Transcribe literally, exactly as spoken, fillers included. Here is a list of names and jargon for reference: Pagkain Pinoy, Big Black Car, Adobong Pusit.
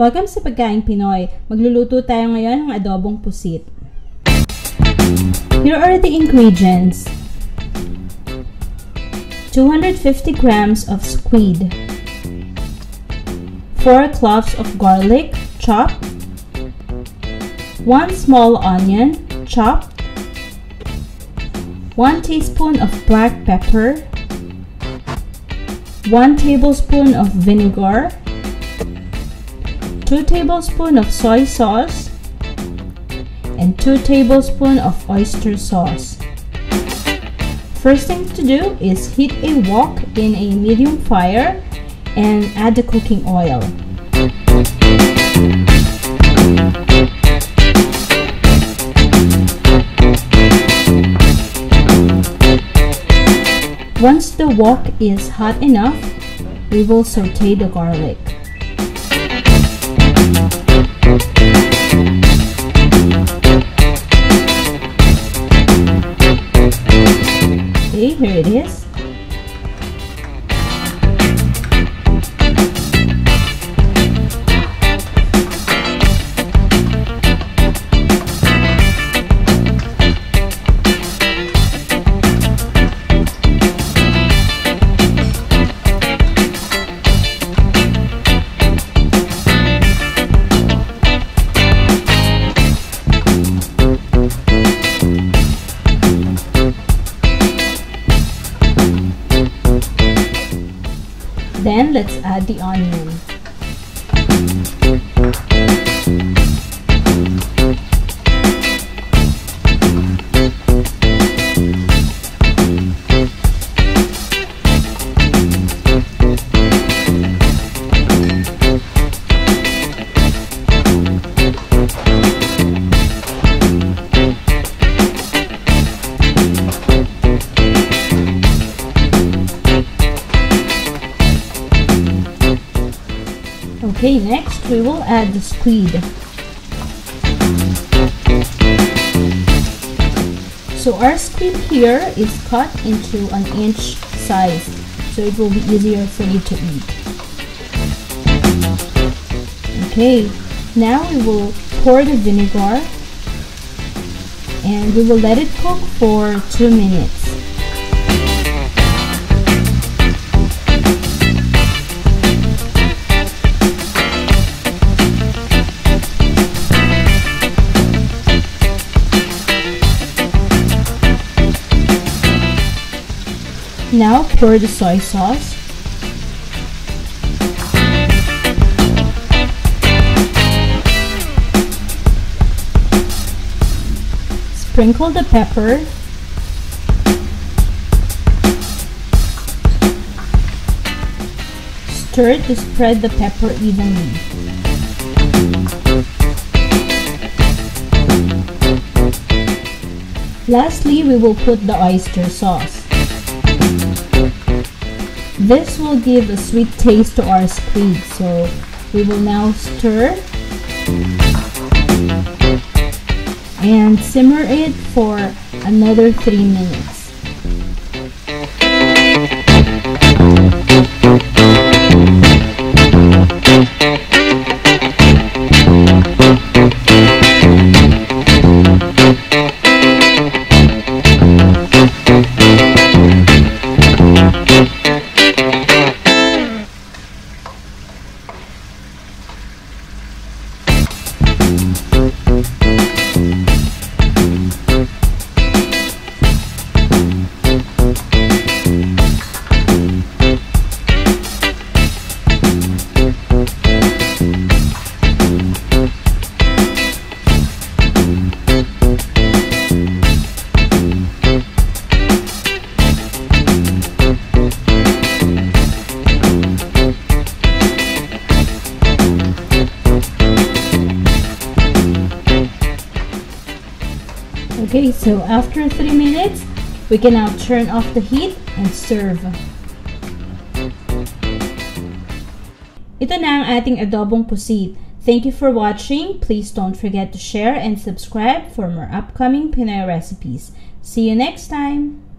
Welcome sa Pagkain Pinoy! Magluluto tayo ngayon ng adobong pusit. Here are the ingredients. two hundred fifty grams of squid, four cloves of garlic, chopped, one small onion, chopped, one teaspoon of black pepper, one tablespoon of vinegar, two tablespoons of soy sauce, and two tablespoons of oyster sauce. First thing to do is heat a wok in a medium fire and add the cooking oil. Once the wok is hot enough, we will saute the garlic. Okay, here it is. Then let's add the onion. Okay, next we will add the squid. So our squid here is cut into an inch size, so it will be easier for you to eat. Okay, now we will pour the vinegar and we will let it cook for two minutes. Now pour the soy sauce. Sprinkle the pepper. Stir to spread the pepper evenly. Lastly, we will put the oyster sauce. This will give a sweet taste to our squid, so we will now stir and simmer it for another three minutes. Okay, so after three minutes, we can now turn off the heat and serve. Ito na ang ating adobong pusit. Thank you for watching. Please don't forget to share and subscribe for more upcoming Pinoy recipes. See you next time!